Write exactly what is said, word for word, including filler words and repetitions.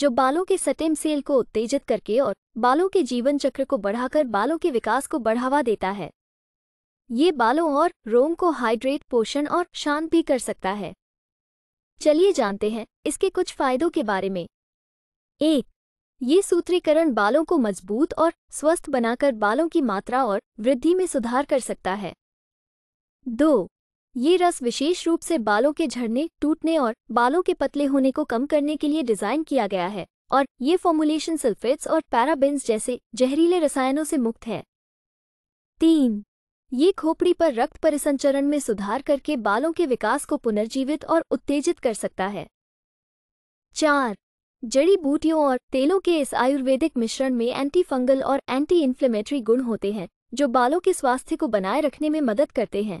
जो बालों के स्टेम सेल को उत्तेजित करके और बालों के जीवन चक्र को बढ़ाकर बालों के विकास को बढ़ावा देता है। ये बालों और रोम को हाइड्रेट, पोषण और शांत भी कर सकता है। चलिए जानते हैं इसके कुछ फायदों के बारे में। एक, ये सूत्रीकरण बालों को मजबूत और स्वस्थ बनाकर बालों की मात्रा और वृद्धि में सुधार कर सकता है। दो, ये रस विशेष रूप से बालों के झड़ने, टूटने और बालों के पतले होने को कम करने के लिए डिज़ाइन किया गया है और ये फॉर्मुलेशन सल्फेट्स और पैराबेन्स जैसे जहरीले रसायनों से मुक्त है। तीन, ये खोपड़ी पर रक्त परिसंचरण में सुधार करके बालों के विकास को पुनर्जीवित और उत्तेजित कर सकता है। चार, जड़ी बूटियों और तेलों के इस आयुर्वेदिक मिश्रण में एंटी फंगल और एंटी इन्फ्लेमेटरी गुण होते हैं जो बालों के स्वास्थ्य को बनाए रखने में मदद करते हैं।